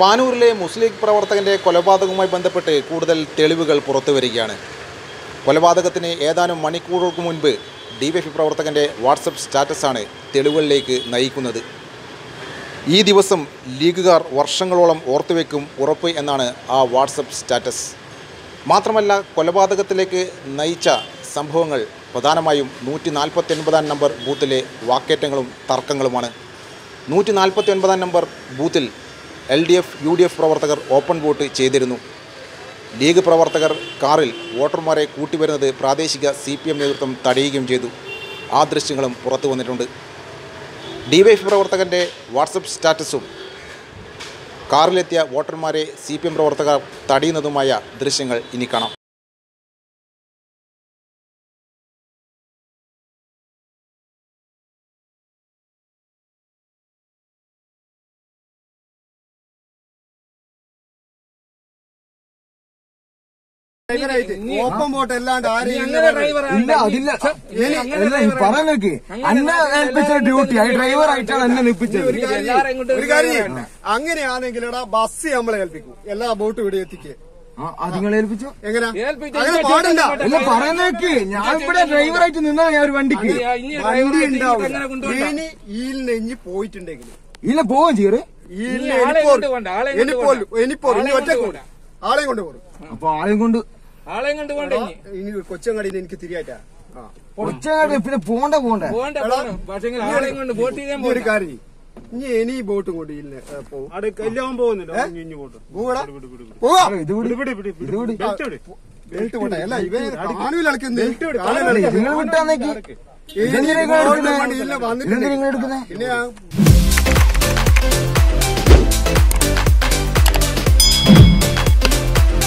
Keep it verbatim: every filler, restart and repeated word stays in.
പാനൂരിലെ മുസ്ലിം പ്രവർത്തകന്റെ കൊലപാതകവുമായി ബന്ധപ്പെട്ട് കൂടുതൽ തെളിവുകൾ പുറത്തുവരികയാണ്. കൊലപാതകത്തിന് ഏതാനും മണിക്കൂറുകൾക്ക് മുൻപ് ഡിവൈഎഫ്ഐ പ്രവർത്തകന്റെ വാട്സപ്പ് സ്റ്റാറ്റസാണ് തെളിവുകളിലേക്ക് നയിക്കുന്നത്. ഈ ദിവസം ലീഗുകാർ വർഷങ്ങളോളം ഓർത്തുവെക്കും ഉറപ്പ് എന്നാണ് ആ വാട്സപ്പ് സ്റ്റാറ്റസ്. മാത്രമല്ല, കൊലപാതകത്തിലേക്ക് നയിച്ച സംഭവങ്ങൾ പ്രധാനമായും നൂറ്റി നാൽപ്പത്തി ഒൻപതാം നമ്പർ ബൂത്തിലെ വാക്കേറ്റങ്ങളും തർക്കങ്ങളുമാണ്. നൂറ്റി നാൽപ്പത്തി ഒൻപതാം നമ്പർ ബൂത്തിൽ L D F U D F പ്രവർത്തകർ ഓപ്പൺ വോട്ട് ചെയ്തിരുന്നു. ലീഗ് പ്രവർത്തകർ കാറിൽ വോട്ടർമാരെ കൂട്ടിവരുന്നത് പ്രാദേശിക സി പി എം നേതൃത്വം തടയുകയും ചെയ്തു. ആ ദൃശ്യങ്ങളും പുറത്തു വന്നിട്ടുണ്ട്. ഡിവൈഎഫ് പ്രവർത്തകൻ്റെ വാട്സപ്പ് സ്റ്റാറ്റസും കാറിലെത്തിയ വോട്ടർമാരെ സി പി എം പ്രവർത്തകർ തടയുന്നതുമായ ദൃശ്യങ്ങൾ ഇനി കാണാം. ഓപ്പൺ വോട്ട് അല്ലാണ്ട് ആരെയും അതില്ല. പറഞ്ഞേക്ക് എന്നെ ഏൽപ്പിച്ച ഡ്യൂട്ടി ആ ഡ്രൈവറായിട്ടാണ് എന്നെ ഏൽപ്പിച്ചത്. ഒരു കാര്യം അങ്ങനെയാണെങ്കിൽ ബസ് നമ്മളെ ഏൽപ്പിക്കും, എല്ലാ ബോട്ടും ഇവിടെ എത്തിക്കുക. അതുങ്ങളെ ഏൽപ്പിച്ചോ? എങ്ങനെ പാടില്ല അല്ല, പറഞ്ഞേക്ക്. ഞാൻ ഇവിടെ ഡ്രൈവറായിട്ട് നിന്നാ ഞാൻ ഒരു വണ്ടിക്ക് വണ്ടി ഉണ്ടാവും. ഈൽ നെഞ്ഞ് പോയിട്ടുണ്ടെങ്കിൽ ഇല്ല പോവും ചെയ്യറ് ഒറ്റക്കൂട ആളെയും കൊണ്ട് പോകും. അപ്പൊ ആളെയും കൊണ്ട് ആളെയും കൊണ്ട് പോകണ്ടേ? ഇനി കൊച്ചങ്ങാടി എനിക്ക് തിരിയായിട്ടാ കൊച്ചങ്ങാടി പിന്നെ പോണ്ട പോകണ്ടേ? ഒരു കാര്യം, ഇനി ഇനി ബോട്ട് കൊണ്ട് ഇല്ല പോകും. എല്ലാം പോകുന്നില്ല. ബെൽറ്റ് പോട്ടെ, അല്ല ഇവ ആണുവിൽ അളക്കുന്നത്. നിങ്ങൾ വിട്ടാന്നേക്ക് ഇല്ല വന്നിട്ട് നിങ്ങൾ എടുക്കുന്നേ.